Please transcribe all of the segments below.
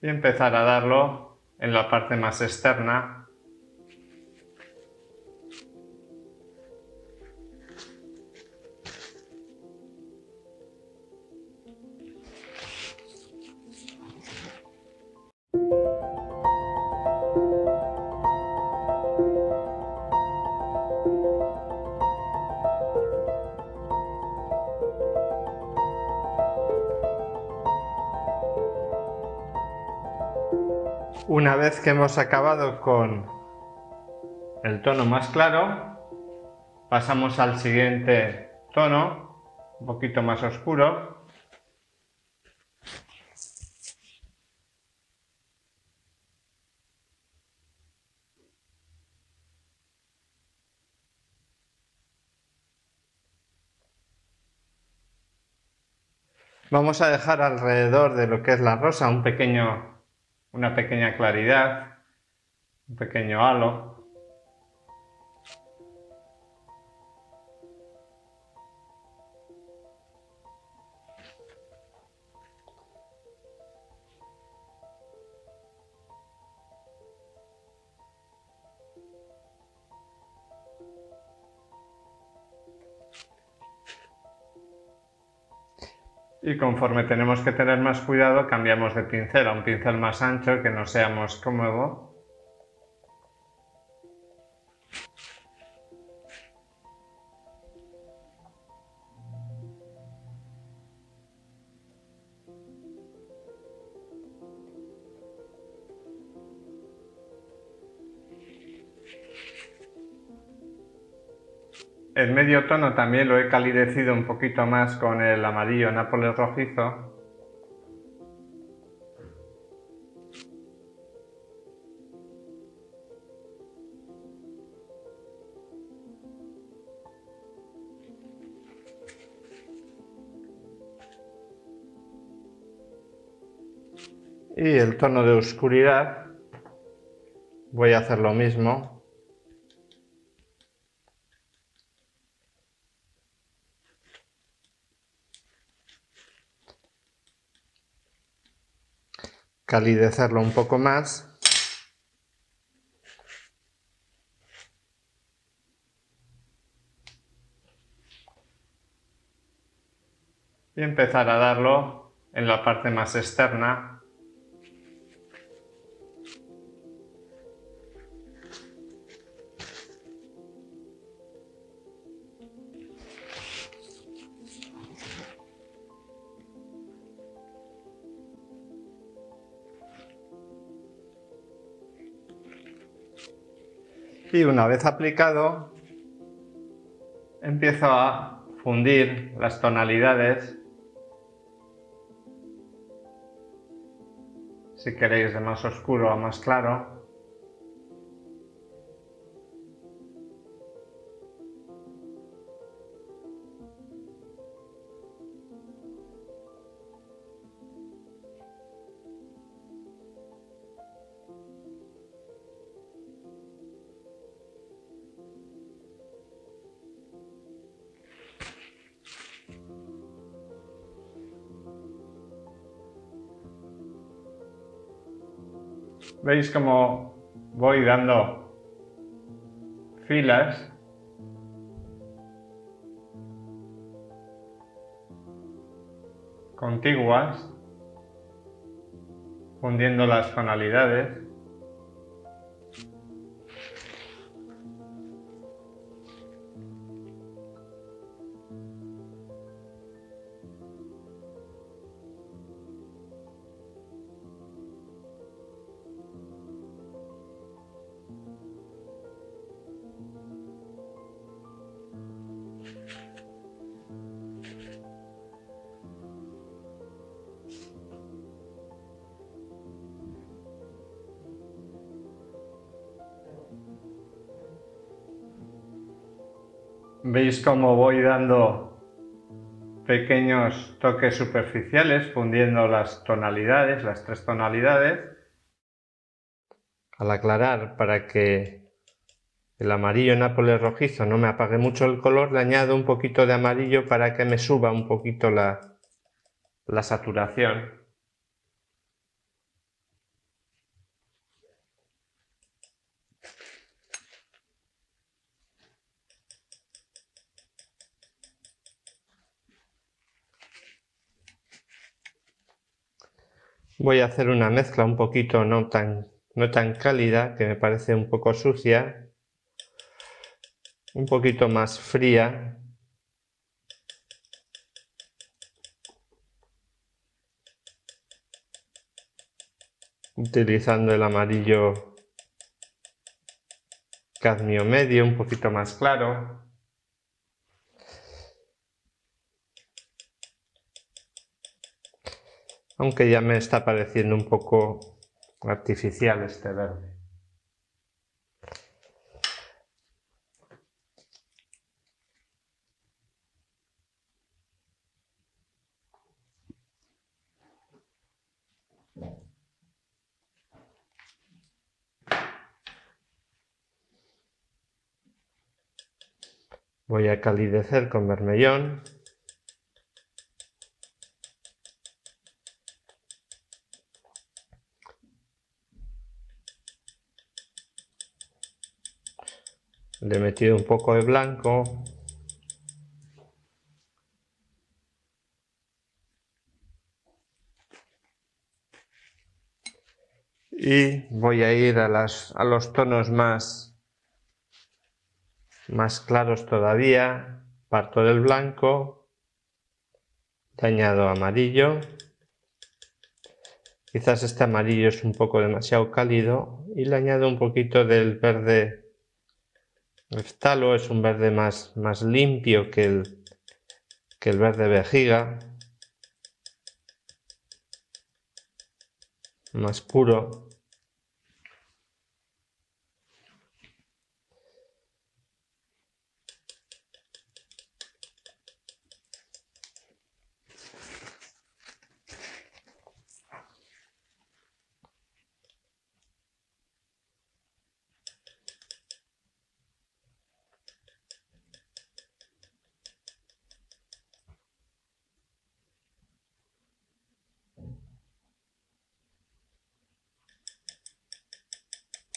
y empezar a darlo en la parte más externa. Una vez que hemos acabado con el tono más claro, pasamos al siguiente tono, un poquito más oscuro. Vamos a dejar alrededor de lo que es la rosa un pequeño... una pequeña claridad, un pequeño halo. Y conforme tenemos que tener más cuidado, cambiamos de pincel a un pincel más ancho, que no sea más cómodo. El medio tono también lo he calidecido un poquito más con el amarillo Nápoles rojizo. Y el tono de oscuridad, voy a hacer lo mismo. Calidecerlo un poco más. Y empezar a darlo en la parte más externa. Y una vez aplicado, empiezo a fundir las tonalidades. Si queréis de más oscuro a más claro. Veis cómo voy dando filas. Contiguas. Fundiendo las tonalidades. Veis cómo voy dando pequeños toques superficiales, fundiendo las tonalidades, las tres tonalidades. Al aclarar, para que el amarillo Nápoles rojizo no me apague mucho el color, le añado un poquito de amarillo para que me suba un poquito la saturación. Voy a hacer una mezcla un poquito no tan cálida, que me parece un poco sucia, un poquito más fría. Utilizando el amarillo cadmio medio, un poquito más claro. Aunque ya me está pareciendo un poco artificial este verde. Voy a calidecer con bermellón. Le he metido un poco de blanco. Y voy a ir a los tonos más claros todavía. Parto del blanco, le añado amarillo. Quizás este amarillo es un poco demasiado cálido y le añado un poquito del verde. El Ftalo es un verde más limpio que el verde vejiga, más puro.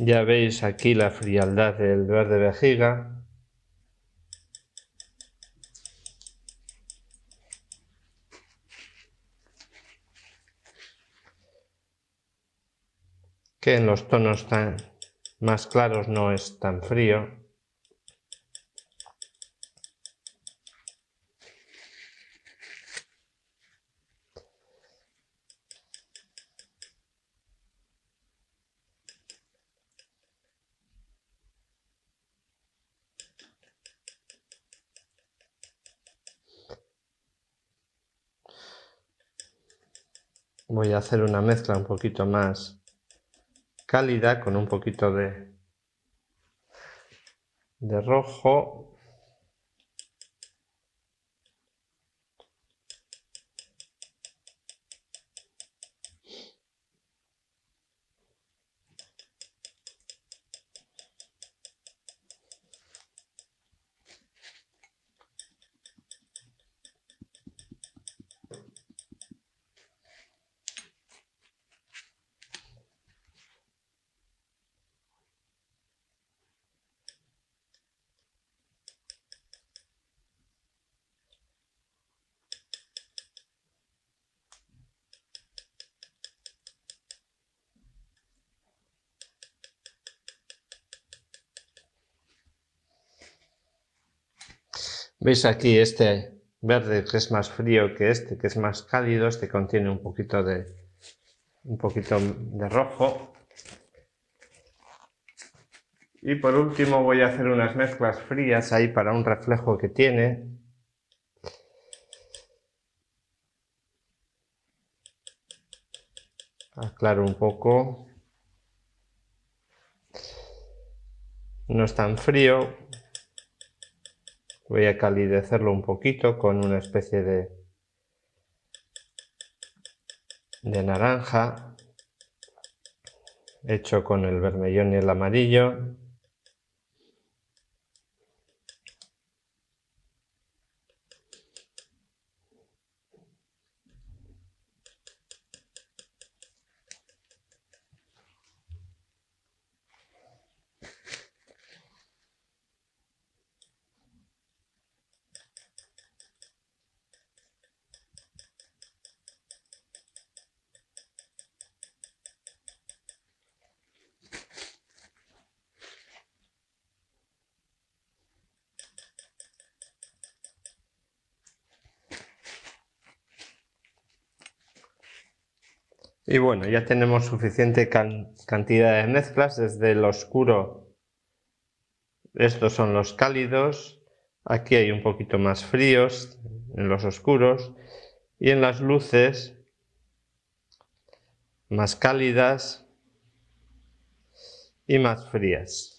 Ya veis aquí la frialdad del verde vejiga. Que en los tonos más claros no es tan frío. Voy a hacer una mezcla un poquito más cálida con un poquito de rojo. Veis aquí este verde que es más frío que este, que es más cálido. Este contiene un poquito de rojo. Y por último voy a hacer unas mezclas frías ahí para un reflejo que tiene. Aclaro un poco. No es tan frío. Voy a calidecerlo un poquito con una especie de naranja, hecho con el bermellón y el amarillo. Y bueno, ya tenemos suficiente cantidad de mezclas. Desde el oscuro, estos son los cálidos, aquí hay un poquito más fríos en los oscuros, y en las luces más cálidas y más frías.